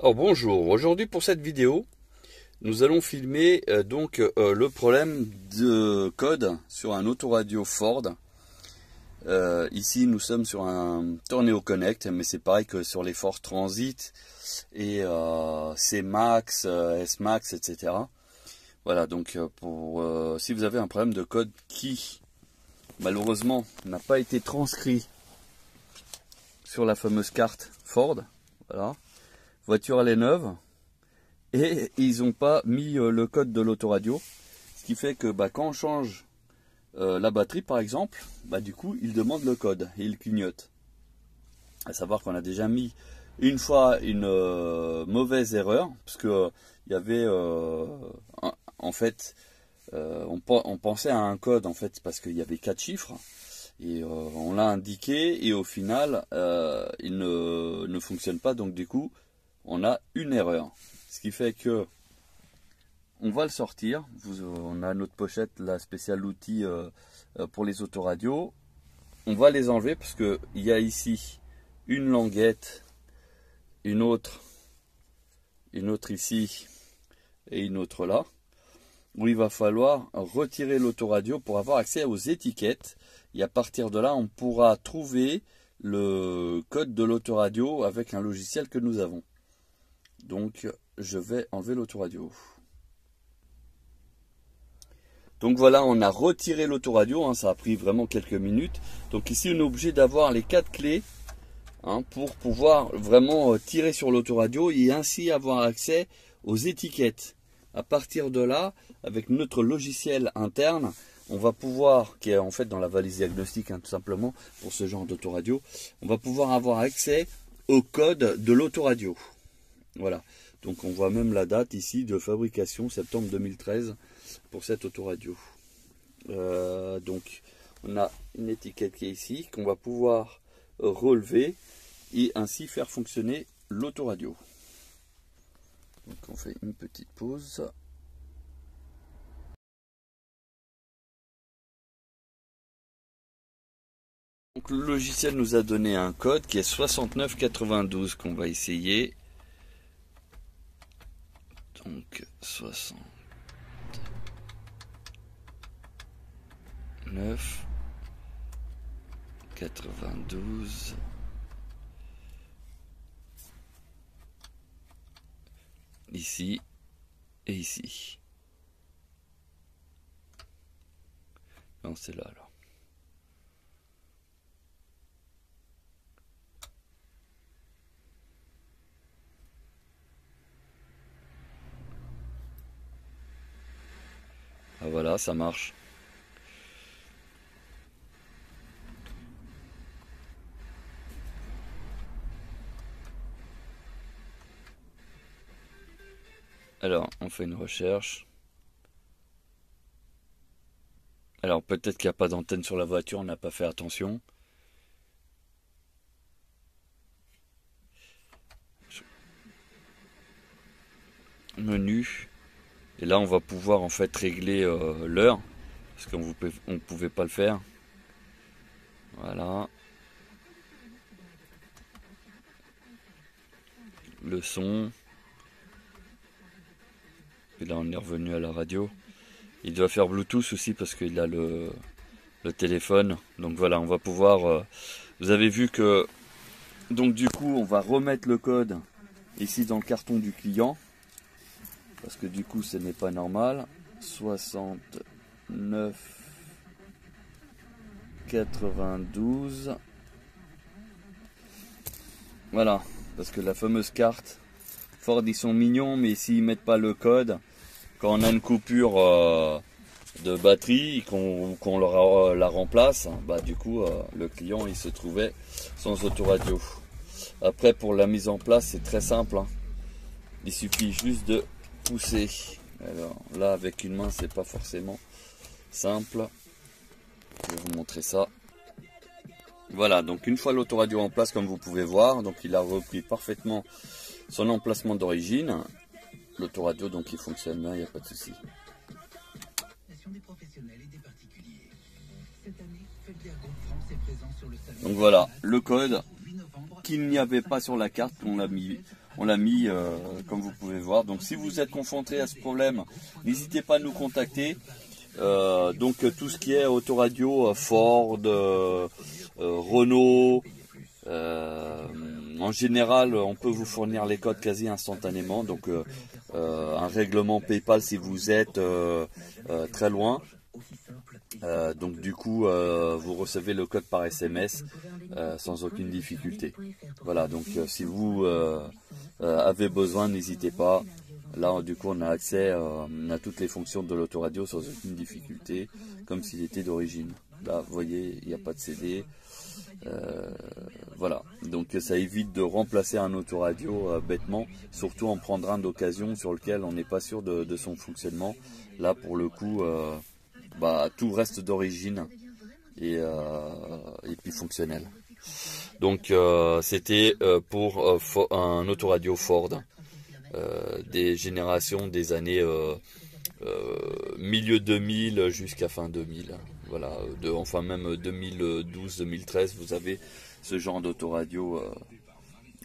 Alors bonjour, aujourd'hui pour cette vidéo, nous allons filmer le problème de code sur un autoradio Ford. Ici nous sommes sur un Tourneo Connect, mais c'est pareil que sur les Ford Transit et C-Max, S-Max, etc. Voilà, donc si vous avez un problème de code qui malheureusement n'a pas été transcrit sur la fameuse carte Ford, voilà. Voiture elle est neuve et ils n'ont pas mis le code de l'autoradio, ce qui fait que quand on change la batterie par exemple, du coup ils demandent le code et ils clignotent. À savoir qu'on a déjà mis une fois une mauvaise erreur, parce que il y avait on pensait à un code en fait parce qu'il y avait 4 chiffres. Et on l'a indiqué et au final il ne fonctionne pas, donc du coup on a une erreur, ce qui fait que on va le sortir. On a notre pochette la spéciale outil pour les autoradios. On va les enlever parce que il y a ici une languette, une autre ici et une autre là, où il va falloir retirer l'autoradio pour avoir accès aux étiquettes. Et à partir de là, on pourra trouver le code de l'autoradio avec un logiciel que nous avons. Donc, je vais enlever l'autoradio. Donc voilà, on a retiré l'autoradio. Ça a pris vraiment quelques minutes. Donc ici, on est obligé d'avoir les 4 clés pour pouvoir vraiment tirer sur l'autoradio et ainsi avoir accès aux étiquettes. À partir de là, avec notre logiciel interne, on va pouvoir, qui est en fait dans la valise diagnostique tout simplement, pour ce genre d'autoradio, on va pouvoir avoir accès au code de l'autoradio. Voilà, donc on voit même la date ici de fabrication, septembre 2013, pour cette autoradio. Donc on a une étiquette qui est ici, qu'on va pouvoir relever et ainsi faire fonctionner l'autoradio. Donc on fait une petite pause. Donc le logiciel nous a donné un code qui est 6992 qu'on va essayer. Donc 6992. Ici et ici. Non, c'est là alors. Ah voilà, ça marche. Alors, on fait une recherche. Alors, peut-être qu'il n'y a pas d'antenne sur la voiture, on n'a pas fait attention. Menu. Et là, on va pouvoir en fait régler l'heure, parce qu'on ne pouvait pas le faire. Voilà. Le son. Et là on est revenu à la radio. Il doit faire Bluetooth aussi parce qu'il a le téléphone. Donc voilà, on va pouvoir vous avez vu que donc du coup on va remettre le code ici dans le carton du client, parce que du coup ce n'est pas normal. 69 92. Voilà, parce que la fameuse carte Ford, ils sont mignons, mais s'ils ne mettent pas le code, quand on a une coupure de batterie, qu'on la remplace, du coup, le client, il se trouvait sans autoradio. Après, pour la mise en place, c'est très simple. Il suffit juste de pousser. Alors là, avec une main, c'est pas forcément simple. Je vais vous montrer ça. Voilà, donc une fois l'autoradio en place, comme vous pouvez voir, donc il a repris parfaitement son emplacement d'origine. L'autoradio, donc il fonctionne bien, il n'y a pas de souci. Donc voilà, le code qu'il n'y avait pas sur la carte, on l'a mis on l'a mis comme vous pouvez voir. Donc si vous êtes confronté à ce problème, n'hésitez pas à nous contacter. Donc tout ce qui est autoradio, Ford, Renault, en général on peut vous fournir les codes quasi instantanément. Donc un règlement PayPal si vous êtes très loin. Donc du coup vous recevez le code par SMS sans aucune difficulté. Voilà, donc si vous avez besoin, n'hésitez pas. Là du coup on a accès à toutes les fonctions de l'autoradio sans aucune difficulté, comme s'il était d'origine. Là vous voyez, il n'y a pas de CD. Voilà, donc ça évite de remplacer un autoradio bêtement, surtout en prendre un d'occasion sur lequel on n'est pas sûr de son fonctionnement. Là pour le coup tout reste d'origine et puis fonctionnel. Donc c'était pour un autoradio Ford des générations des années milieu 2000 jusqu'à fin 2000. Voilà, enfin même 2012-2013, vous avez ce genre d'autoradio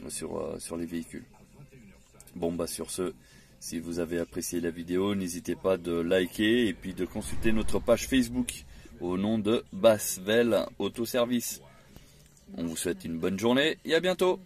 sur les véhicules. Bon bah sur ce, si vous avez apprécié la vidéo, n'hésitez pas de liker et puis de consulter notre page Facebook au nom de Bassevelle Auto Services. On vous souhaite une bonne journée et à bientôt.